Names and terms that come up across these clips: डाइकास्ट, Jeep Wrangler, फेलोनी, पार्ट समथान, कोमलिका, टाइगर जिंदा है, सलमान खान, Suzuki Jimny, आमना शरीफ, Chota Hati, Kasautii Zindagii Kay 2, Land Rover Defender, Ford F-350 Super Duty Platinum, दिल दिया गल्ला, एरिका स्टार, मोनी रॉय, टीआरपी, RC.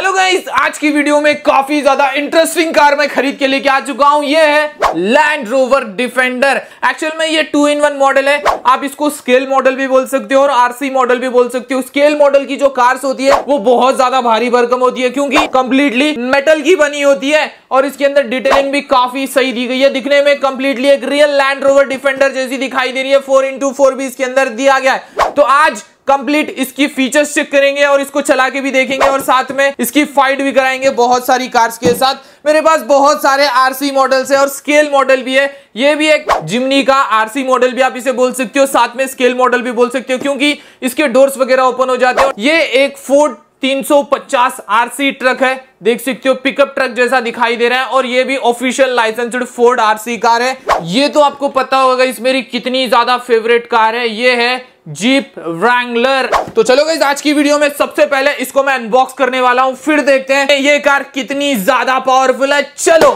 Hello guys, आज की video में काफी ज्यादा इंटरेस्टिंग कार मैं खरीद के लेके आ चुका हूं। ये है लैंड रोवर डिफेंडर। एक्चुअल में ये 2-in-1 मॉडल है। आप इसको स्केल मॉडल भी बोल सकते हो और आरसी मॉडल भी बोल सकते हो। स्केल मॉडल की जो कार्स होती है वो बहुत ज्यादा भारी भरकम होती है क्योंकि कंप्लीटली मेटल की बनी होती है और इसके अंदर डिटेलिंग भी काफी सही दी गई है। दिखने में कंप्लीटली एक रियल लैंड रोवर डिफेंडर जैसी दिखाई दे रही है। 4x4 भी इसके अंदर दिया गया है। तो आज कंप्लीट इसकी फीचर्स चेक करेंगे और इसको चला के भी देखेंगे और साथ में इसकी फाइट भी कराएंगे बहुत सारी कार्स के साथ। मेरे पास बहुत सारे आरसी मॉडल्स है और स्केल मॉडल भी है। ये भी एक जिम्नी का आरसी मॉडल भी आप इसे बोल सकते हो, साथ में स्केल मॉडल भी बोल सकते हो क्योंकि इसके डोर्स वगैरह ओपन हो जाते हैं। ये एक फोर्ड 350 आरसी ट्रक है, देख सकते हो, पिकअप ट्रक जैसा दिखाई दे रहा है और ये भी official licensed Ford RC car है। ये तो आपको पता होगा इस मेरी कितनी ज्यादा फेवरेट कार है, ये है जीप व्रैंगलर। तो चलो गाइस, आज की वीडियो में सबसे पहले इसको मैं अनबॉक्स करने वाला हूं, फिर देखते हैं ये कार कितनी ज्यादा पावरफुल है। चलो,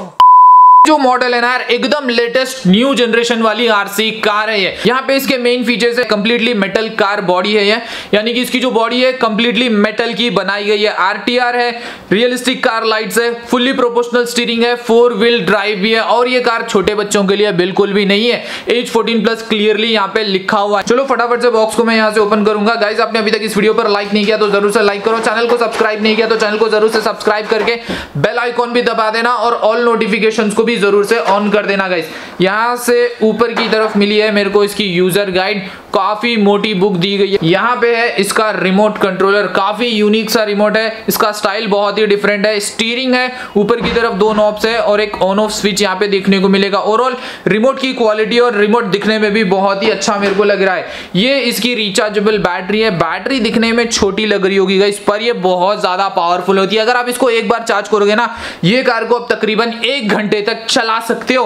जो मॉडल है ना यार, एकदम लेटेस्ट न्यू जनरेशन वाली आरसी कार है ये। यहाँ पे इसके मेन फीचर्स है कंप्लीटली मेटल कार बॉडी है ये, यानी कि इसकी जो बॉडी है कंप्लीटली मेटल की बनाई गई है। आरटीआर है, रियलिस्टिक कार लाइट्स है, फुल्ली प्रोपोर्शनल स्टीयरिंग है, 4-wheel ड्राइव भी है और ये कार छोटे बच्चों के लिए बिल्कुल भी नहीं है। एज 14+ क्लियरली यहाँ पे लिखा हुआ है। चलो फटाफट से बॉक्स को मैं यहाँ से ओपन करूंगा। गाइज, आपने अभी तक इस वीडियो पर लाइक नहीं किया तो जरूर से लाइक करो, चैनल को सब्सक्राइब नहीं किया तो चैनल को जरूर से सब्सक्राइब करके बेल आइकॉन भी दबा देना और ऑल नोटिफिकेशन को जरूर से ऑन कर देना। गाइस, यहाँ से ऊपर की तरफ मिली है मेरे को इसकी यूजर गाइड, काफी मोटी बुक दी गई है। यहाँ पे है इसका रिमोट कंट्रोलर, काफी यूनिक सा रिमोट है, इसका स्टाइल बहुत ही डिफरेंट है। स्टीयरिंग है, ऊपर की तरफ 2 नॉब्स है और एक ऑन ऑफ स्विच यहाँ पे देखने को मिलेगा। ओवरऑल रिमोट की क्वालिटी और रिमोट दिखने में भी बहुत ही अच्छा मेरे को लग रहा है। ये इसकी रिचार्जेबल बैटरी है। बैटरी दिखने में छोटी लग रही होगी गाइस, पर ये बहुत ज्यादा पावरफुल होती है। अगर आप इसको एक बार चार्ज करोगे ना, ये कार को आप तकरीबन 1 घंटे तक चला सकते हो।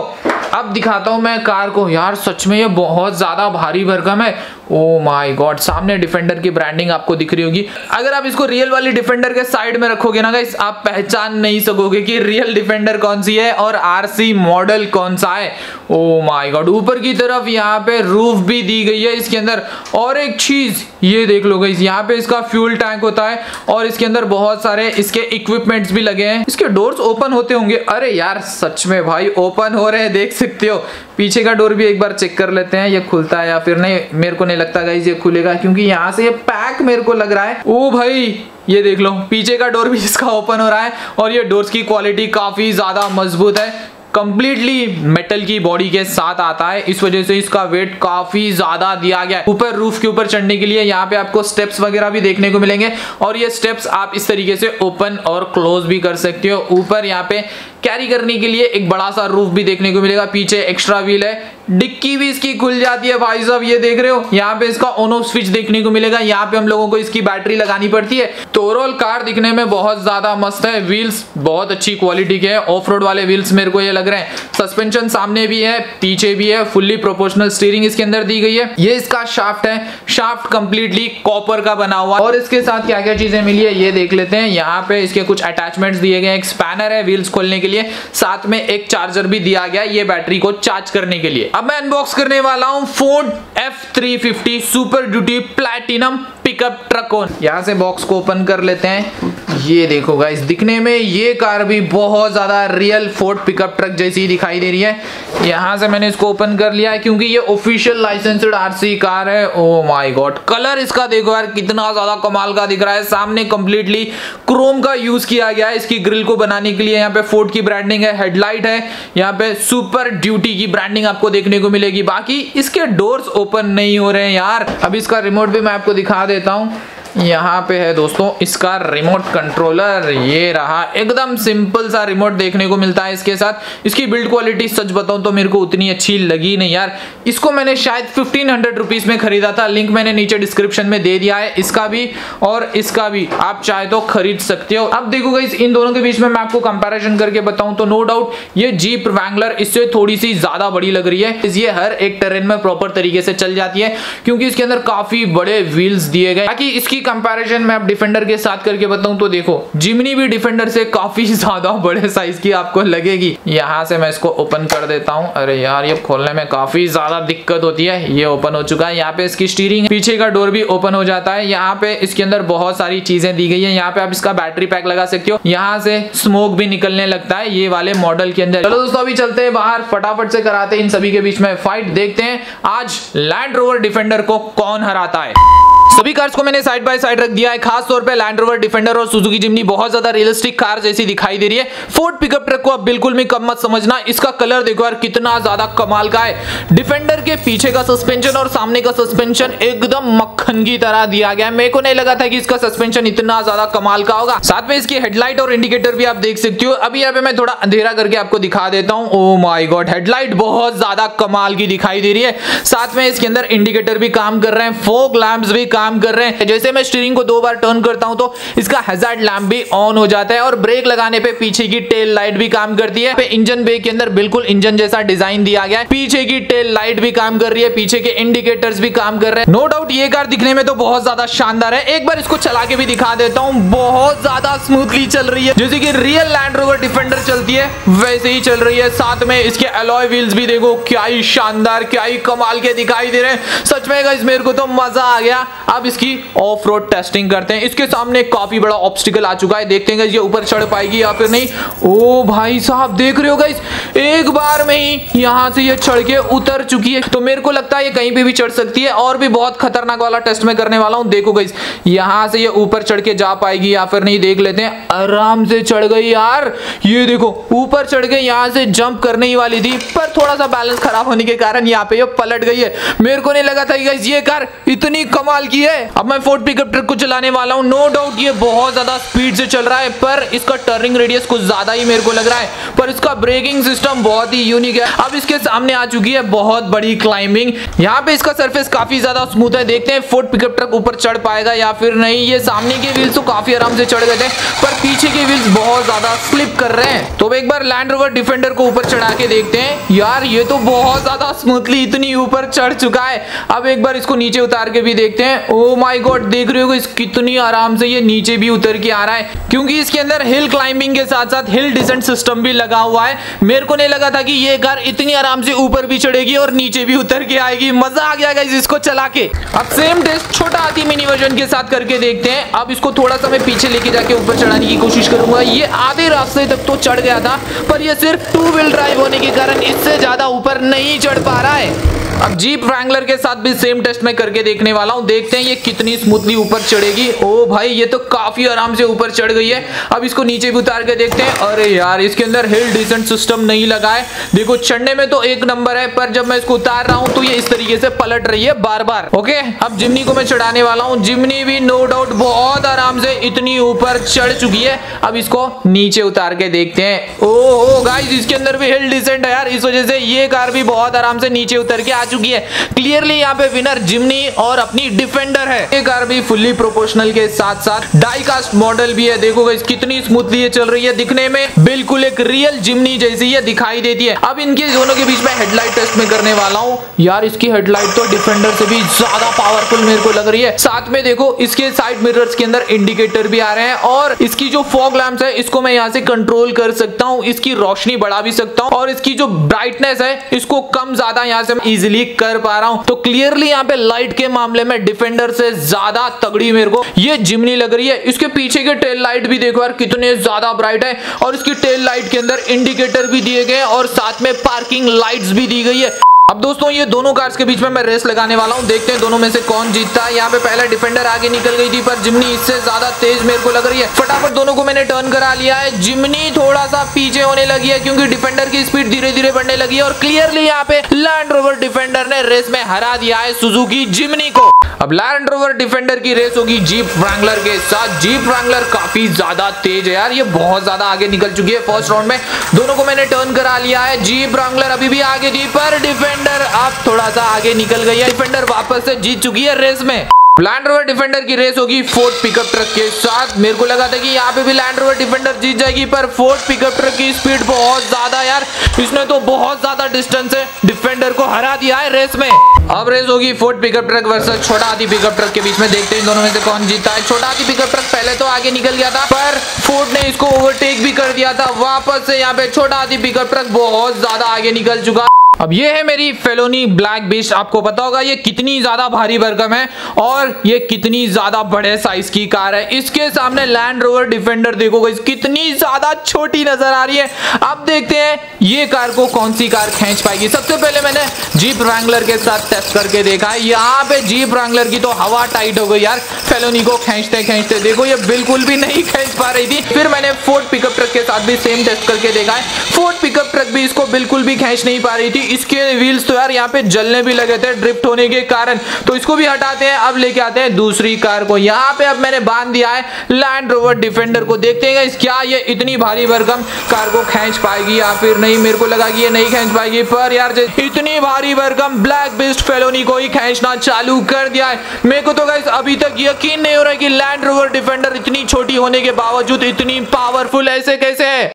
अब दिखाता हूं मैं कार को। यार सच में ये बहुत ज्यादा भारी भरकम है। ओ माय गॉड, सामने डिफेंडर की ब्रांडिंग आपको दिख रही होगी। अगर आप इसको रियल वाली डिफेंडर के साइड में रखोगे ना गाइस, आप पहचान नहीं सकोगे कि रियल डिफेंडर कौन सी है और आरसी मॉडल कौन सा है। ओ माय गॉड, ऊपर की तरफ यहाँ पे रूफ भी दी गई है इसके अंदर। और एक चीज ये देख लो गाइस, यहाँ पे इसका फ्यूल टैंक होता है और इसके अंदर बहुत सारे इसके इक्विपमेंट्स भी लगे हैं। इसके डोर्स ओपन होते होंगे। अरे यार सच में भाई, ओपन हो रहे हैं, देख सकते हो। पीछे का डोर भी एक बार चेक कर लेते हैं, ये खुलता है या फिर नहीं। मेरे को नहीं लगता गाइस ये खुलेगा क्योंकि यहाँ से ये पैक मेरे को लग रहा है। ओ भाई, ये देख लो, पीछे का डोर भी इसका ओपन हो रहा है और ये डोर्स की क्वालिटी काफी ज्यादा मजबूत है। कंप्लीटली मेटल की बॉडी के साथ आता है, इस वजह से इसका वेट काफी ज्यादा दिया गया है। ऊपर रूफ के ऊपर चढ़ने के लिए यहाँ पे आपको स्टेप्स वगैरह भी देखने को मिलेंगे और ये स्टेप्स आप इस तरीके से ओपन और क्लोज भी कर सकते हो। ऊपर यहाँ पे कैरी करने के लिए एक बड़ा सा रूफ भी देखने को मिलेगा। पीछे एक्स्ट्रा व्हील है, डिक्की भी इसकी खुल जाती है भाई साहब, ये देख रहे हो। यहाँ पे इसका ऑन ऑफ स्विच देखने को मिलेगा, यहाँ पे हम लोगों को इसकी बैटरी लगानी पड़ती है। तो ओवरऑल कार दिखने में बहुत ज्यादा मस्त है। व्हील्स बहुत अच्छी क्वालिटी के हैं, ऑफ रोड वाले व्हील्स मेरे को ये लग रहे हैं। सस्पेंशन सामने भी है, पीछे भी है, फुल्ली प्रोपोर्शनल स्टीयरिंग इसके अंदर दी गई है। ये इसका शाफ्ट है, शाफ्ट कंप्लीटली कॉपर का बना हुआ। और इसके साथ क्या क्या चीजें मिली है ये देख लेते हैं। यहाँ पे इसके कुछ अटैचमेंट्स दिए गए, एक स्पैनर है व्हील्स खोलने के लिए, साथ में एक चार्जर भी दिया गया है ये बैटरी को चार्ज करने के लिए। अब मैं अनबॉक्स करने वाला हूं Ford F-350 Super duty platinum pickup truck. यहां से बॉक्स को ओपन कर लेते हैं। ये देखो गाइस, दिखने में ये कार भी बहुत ज्यादा रियल फोर्ड पिकअप ट्रक जैसी दिखाई दे रही है। यहाँ से मैंने इसको ओपन कर लिया है क्योंकि ये ऑफिशियल लाइसेंस्ड आरसी कार है। ओ माय गॉड, कलर इसका देखो यार, कितना ज्यादा कमाल का दिख रहा है। सामने कंप्लीटली क्रोम का यूज किया गया है इसकी ग्रिल को बनाने के लिए। यहाँ पे फोर्ड की ब्रांडिंग है, हेडलाइट है, यहाँ पे सुपर ड्यूटी की ब्रांडिंग आपको देखने को मिलेगी। बाकी इसके डोर्स ओपन नहीं हो रहे हैं यार। अब इसका रिमोट भी मैं आपको दिखा देता हूँ। यहाँ पे है दोस्तों इसका रिमोट कंट्रोलर, ये रहा। एकदम सिंपल सा रिमोट देखने को मिलता है इसके साथ। इसकी बिल्ड क्वालिटी सच बताऊं तो मेरे को उतनी अच्छी लगी नहीं यार। इसको मैंने शायद 1500 रुपीज में खरीदा था। लिंक मैंने नीचे डिस्क्रिप्शन में दे दिया है, इसका भी और इसका भी आप चाहे तो खरीद सकते हो। अब देखो गाइस, इन दोनों के बीच में मैं आपको कंपेरिजन करके बताऊं तो नो डाउट ये जीप व्रैंगलर इससे थोड़ी सी ज्यादा बड़ी लग रही है। ये हर एक टर्रेन में प्रॉपर तरीके से चल जाती है क्योंकि इसके अंदर काफी बड़े व्हील्स दिए गए। बाकी इसकी इसकी कंपैरिजन मैं अब डिफेंडर के साथ करके बताऊं तो देखो जिम्नी भी डिफेंडर से काफी ज्यादा बड़े साइज की आपको लगेगी। यहाँ से मैं इसको ओपन कर देता हूँ। अरे यार ये खोलने में काफी ज्यादा दिक्कत होती है। ये ओपन हो चुका है, यहाँ पे इसकी स्टीयरिंग, पीछे का डोर भी ओपन हो जाता है। यहाँ पे इसके अंदर बहुत सारी चीजें दी गई है। यहाँ पे आप इसका बैटरी पैक लगा सकते हो, यहाँ से स्मोक भी निकलने लगता है ये वाले मॉडल के अंदर। चलो दोस्तों अभी चलते हैं बाहर, फटाफट से कराते हैं इन सभी के बीच में फाइट, देखते हैं आज लैंड रोवर डिफेंडर को कौन हराता है। सभी कार्स को मैंने साइड बाय साइड रख दिया है, खास तौर पे लैंड रोवर डिफेंडर और सुजुकी जिम्नी बहुत ज्यादा रियलिस्टिक कार जैसी दिखाई दे रही है। फोर्ड पिकअप ट्रक को आप बिल्कुल भी कम मत समझना। इसका कलर देखो यार कितना ज्यादा कमाल का है। डिफेंडर के पीछे का सस्पेंशन और सामने का सस्पेंशन एकदम मक्खन की तरह दिया गया है। मेरे को नहीं लगा था कि इसका सस्पेंशन इतना ज्यादा कमाल का होगा। साथ में इसकी हेडलाइट और इंडिकेटर भी आप देख सकते हो। अभी यहाँ पे मैं थोड़ा अंधेरा करके आपको दिखा देता हूँ। ओ माय गॉड, हेडलाइट बहुत ज्यादा कमाल की दिखाई दे रही है। साथ में इसके अंदर इंडिकेटर भी काम कर रहे हैं, फॉग लैंप्स भी काम कर रहे हैं। जैसे मैं स्टीयरिंग को दो बार टर्न करता हूं तो इसका हैजार्ड लैंप भी ऑन हो जाता है और ब्रेक लगाने पे पीछे की टेल लाइट भी काम करती है। पे इंजन बे के अंदर बिल्कुल इंजन जैसा डिजाइन दिया गया है, पीछे की टेल लाइट भी काम कर रही है, पीछे के इंडिकेटर्स भी काम कर रहे हैं। नो डाउट ये कार दिखने में तो बहुत ज्यादा शानदार है। एक बार इसको चला के भी दिखा देता हूँ। बहुत ज्यादा स्मूथली चल रही है, जैसे कि रियल लैंड रोवर डिफेंडर चलती है वैसे ही चल रही है। साथ में इसके अलॉय व्हील्स भी देखो क्या ही शानदार, क्या ही कमाल के दिखाई दे रहे हैं। सच में गाइस मेरे को तो मजा आ गया। अब इसकी ऑफ रोड टेस्टिंग करते हैं। इसके सामने काफी बड़ा ऑब्स्टिकल आ चुका है, देखते हैं ये ऊपर चढ़ पाएगी या फिर नहीं। ओ भाई साहब देख रहे हो गाइस, एक बार में ही यहाँ से ये चढ़ के उतर चुकी है। तो मेरे को लगता है ये कहीं पे भी चढ़ सकती है और भी बहुत खतरनाक वाला टेस्ट में करने वाला हूँ। देखो गाइस यहाँ से ये ऊपर चढ़ के जा पाएगी या फिर नहीं, देख लेते हैं। आराम से चढ़ गई यार, ये देखो ऊपर चढ़ के यहाँ से जंप करने ही वाली थी, पर थोड़ा सा बैलेंस खराब होने के कारण यहाँ पे ये पलट गई है। मेरे को नहीं लगा था गाइस ये कार इतनी कमाल की है। अब मैं फोर्ड पिकअप ट्रक को चलाने वाला हूं। नो डाउट ये बहुत ज्यादा स्पीड से चल रहा है, पर इसका टर्निंग रेडियस कुछ ज्यादा ही मेरे को लग रहा है, पर इसका ब्रेकिंग सिस्टम बहुत ही यूनिक है। अब इसके सामने आ चुकी है बहुत बड़ी क्लाइंबिंग, यहाँ पे इसका सरफेस काफी ज्यादा स्मूथ है। देखते हैं फोर्ड पिकअप ट्रक ऊपर चढ़ पाएगा या फिर नहीं। ये सामने के व्हील्स तो काफी आराम से चढ़ गए थे, पर पीछे के व्हील्स बहुत ज्यादा स्लिप कर रहे हैं। तो एक बार लैंड रोवर डिफेंडर को ऊपर चढ़ा के देखते हैं। यार ये तो बहुत ज्यादा स्मूथली इतनी ऊपर चढ़ चुका है। अब एक बार इसको नीचे उतार के भी देखते हैं। ओ माय गॉड, देख रहे हो इस कितनी आराम से ये नीचे भी उतर के आ रहा है, क्योंकि इसके अंदर हिल क्लाइंबिंग के साथ साथ हिल डिसेंट सिस्टम भी लगा हुआ है। मेरे को नहीं लगा था कि ये कार इतनी आराम से ऊपर भी चढ़ेगी और नीचे भी उतर के आएगी। मजा आ गया गाइस इसको चला के। अब सेम टेस्ट छोटा हाथी मिनी वर्जन के साथ करके देखते हैं। अब इसको थोड़ा सा मैं पीछे लेके जाके ऊपर चढ़ाने की कोशिश करूंगा। ये आधे रास्ते तक तो चढ़ गया था, पर यह सिर्फ टू व्हील ड्राइव होने के कारण इससे ज्यादा ऊपर नहीं चढ़ पा रहा है। अब जीप व्रैंगलर के साथ भी सेम टेस्ट में करके देखने वाला हूँ, देखते हैं ये कितनी स्मूथली ऊपर चढ़ेगी। ओ भाई ये तो काफी आराम से ऊपर चढ़ गई है। अब इसको नीचे भी उतार के देखते हैं। अरे यार इसके अंदर हिल डिसेंट सिस्टम नहीं लगा है। देखो चढ़ने में तो एक नंबर है, पर जब मैं इसको उतार रहा हूँ तो ये इस तरीके से पलट रही है बार बार। ओके अब जिम्नी को मैं चढ़ाने वाला हूँ। जिम्नी भी नो डाउट बहुत आराम से इतनी ऊपर चढ़ चुकी है। अब इसको नीचे उतार के देखते हैं। ओ गाइस इसके अंदर भी हिल डिसेंट है यार, इस वजह से ये कार भी बहुत आराम से नीचे उतर के चुकी है। क्लियरली यहाँ पे विनर जिम्नी और अपनी डिफेंडर है। ये कार भी फुल्ली प्रोपोर्शनल के साथ साथ डाइकास्ट मॉडल भी है। देखो गाइस कितनी स्मूथली ये चल रही है, दिखने में बिल्कुल एक रियल जिम्नी जैसी ये दिखाई देती है। अब इनके दोनों के बीच में हेडलाइट टेस्ट में करने वाला हूँ। यार इसकी हेडलाइट तो डिफेंडर से भी ज्यादा पावरफुल मेरे को लग रही है। साथ में देखो इसके साइड मिरर्स के अंदर इंडिकेटर भी आ रहे हैं और इसकी जो फॉग लैंप्स है इसको मैं यहाँ से कंट्रोल कर सकता हूँ, इसकी रोशनी बढ़ा भी सकता हूँ और इसकी जो ब्राइटनेस है इसको कम ज्यादा यहाँ से इजिली कर पा रहा हूं। तो क्लियरली यहाँ पे लाइट के मामले में डिफेंडर से ज्यादा तगड़ी मेरे को ये जिम्नी लग रही है। इसके पीछे के टेल लाइट भी देखो यार कितने ज्यादा ब्राइट है और इसकी टेल लाइट के अंदर इंडिकेटर भी दिए गए हैं और साथ में पार्किंग लाइट्स भी दी गई है। अब दोस्तों ये दोनों कार्स के बीच में मैं रेस लगाने वाला हूँ, देखते हैं दोनों में से कौन जीतता है। यहाँ पे पहले डिफेंडर आगे निकल गई थी, पर जिम्नी इससे ज्यादा तेज मेरे को लग रही है। फटाफट दोनों को मैंने टर्न करा लिया है। जिम्नी थोड़ा सा पीछे होने लगी है क्योंकि डिफेंडर की स्पीड धीरे धीरे बढ़ने लगी है और क्लियरली यहाँ पे लैंड रोवर डिफेंडर ने रेस में हरा दिया है सुजुकी जिम्नी को। अब लैंड रोवर डिफेंडर की रेस होगी जीप व्रैंगलर के साथ। जीप व्रैंगलर काफी ज्यादा तेज है यार, ये बहुत ज्यादा आगे निकल चुकी है। फर्स्ट राउंड में दोनों को मैंने टर्न करा लिया है। जीप व्रैंगलर अभी भी आगे थी, पर डिफेंडर अब थोड़ा सा आगे निकल गई है। डिफेंडर वापस से जीत चुकी है रेस में। लैंड रोवर डिफेंडर की रेस होगी फोर्ड पिकअप ट्रक के साथ। मेरे को लगा था कि यहाँ पे भी लैंड रोवर डिफेंडर जीत जाएगी, पर फोर्ड पिकअप ट्रक की स्पीड बहुत ज्यादा यार, इसने तो बहुत ज्यादा डिस्टेंस से डिफेंडर को हरा दिया है रेस में। अब रेस होगी फोर्ड पिकअप ट्रक वर्सेस छोटा हाथी पिकअप ट्रक के बीच में। देखते हैं दोनों में से कौन जीतता है। छोटा हाथी पिकअप ट्रक पहले तो आगे निकल गया था, पर फोर्ड ने इसको ओवरटेक भी कर दिया था। वापस से यहाँ पे छोटा हाथी पिकअप ट्रक बहुत ज्यादा आगे निकल चुका। अब ये है मेरी फेलोनी ब्लैक बीस्ट। आपको पता होगा ये कितनी ज्यादा भारी भरकम है और ये कितनी ज्यादा बड़े साइज की कार है। इसके सामने लैंड रोवर डिफेंडर देखो गाइस कितनी ज्यादा छोटी नजर आ रही है। अब देखते हैं ये कार को कौन सी कार खींच पाएगी। सबसे पहले मैंने जीप रैंगलर के साथ टेस्ट करके देखा है। यहाँ पे जीप रैंगलर की तो हवा टाइट हो गई यार, फेलोनी को खींचते खींचते देखो ये बिल्कुल भी नहीं खींच पा रही थी। फिर मैंने फोर्ड पिकअप ट्रक के साथ भी सेम टेस्ट करके देखा है, फोर्ड पिकअप ट्रक भी इसको बिल्कुल भी खींच नहीं पा रही थी। इसके व्हील्स तो यार यहाँ पे जलने भी लगे थे ड्रिफ्ट होने के कारण, तो इसको भी हटाते हैं। अब लेके आते हैं दूसरी कार को। यहाँ पे अब मैंने बांध दिया है लैंड रोवर डिफेंडर को। देखते हैं क्या ये इतनी भारी भरकम कार को खींच पाएगी या फिर नहीं। मेरे को लगा कि ये नहीं खींच पाएगी, पर यार इतनी भारी भरकम ब्लैक बीस्ट फेलोनी को ही खींचना चालू कर दिया है। मेरे को तो गाइस अभी तक यकीन नहीं हो रहा है कि लैंड रोवर डिफेंडर इतनी छोटी होने के बावजूद इतनी पावरफुल ऐसे कैसे है।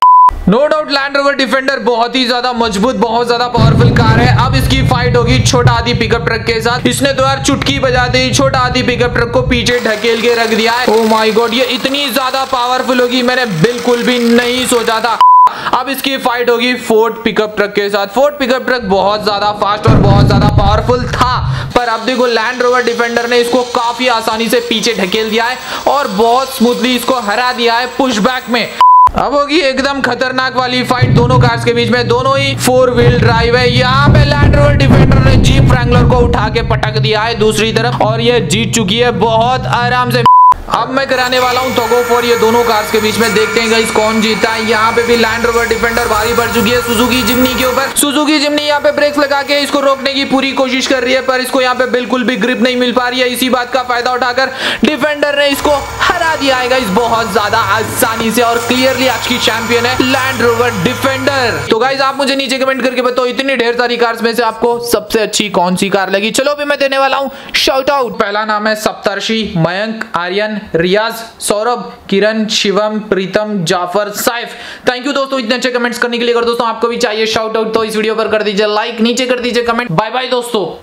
No doubt Land Rover Defender बहुत ही ज्यादा मजबूत, बहुत ज्यादा पावरफुल कार है। अब इसकी फाइट होगी छोटा हाथी पिकअप ट्रक के साथ। इसने तो यार चुटकी बजाते ही छोटा हाथी पिकअप ट्रक को पीछे ढकेल के रख दिया है। ओह माय गॉड, ये इतनी ज्यादा पावरफुल होगी मैंने बिल्कुल भी नहीं सोचा था। अब इसकी फाइट होगी फोर्ड पिकअप ट्रक के साथ। फोर्ड पिकअप ट्रक बहुत ज्यादा फास्ट और बहुत ज्यादा पावरफुल था, पर अब देखो लैंड रोवर डिफेंडर ने इसको काफी आसानी से पीछे ढकेल दिया है और बहुत स्मूथली इसको हरा दिया है पुशबैक में। अब होगी एकदम खतरनाक वाली फाइट दोनों कार्स के बीच में। दोनों ही फोर व्हील ड्राइव है। यहाँ पे लैंड रोवर डिफेंडर ने जीप रैंगलर को उठा के पटक दिया है दूसरी तरफ और ये जीत चुकी है बहुत आराम से। अब मैं कराने वाला हूँ टग ऑफ वॉर ये दोनों कार्स के बीच में। देखते हैं गाइस कौन जीता है। यहाँ पे भी लैंड रोवर डिफेंडर भारी पड़ चुकी है सुजुकी जिम्नी के ऊपर। सुजुकी जिम्नी यहाँ पे ब्रेक्स लगा के इसको रोकने की पूरी कोशिश कर रही है, पर इसको यहाँ पे बिल्कुल भी ग्रिप नहीं मिल पा रही है। इसी बात का फायदा उठाकर डिफेंडर ने इसको हरा दिया है गाइस बहुत ज्यादा आसानी से, और क्लियरली आज की चैंपियन है लैंड रोवर डिफेंडर। तो गाइस आप मुझे नीचे कमेंट करके बताओ इतनी ढेर सारी कार्स में से आपको सबसे अच्छी कौन सी कार लगी। चलो अभी मैं देने वाला हूँ शाउट आउट। पहला नाम है सप्तर्षि, मयंक, आर्यन, रियाज, सौरभ, किरण, शिवम, प्रीतम, जाफर, साइफ। थैंक यू दोस्तों इतने अच्छे कमेंट्स करने के लिए। अगर दोस्तों आपको भी चाहिए शाउट आउट तो इस वीडियो पर कर दीजिए लाइक, नीचे कर दीजिए कमेंट। बाय बाय दोस्तों।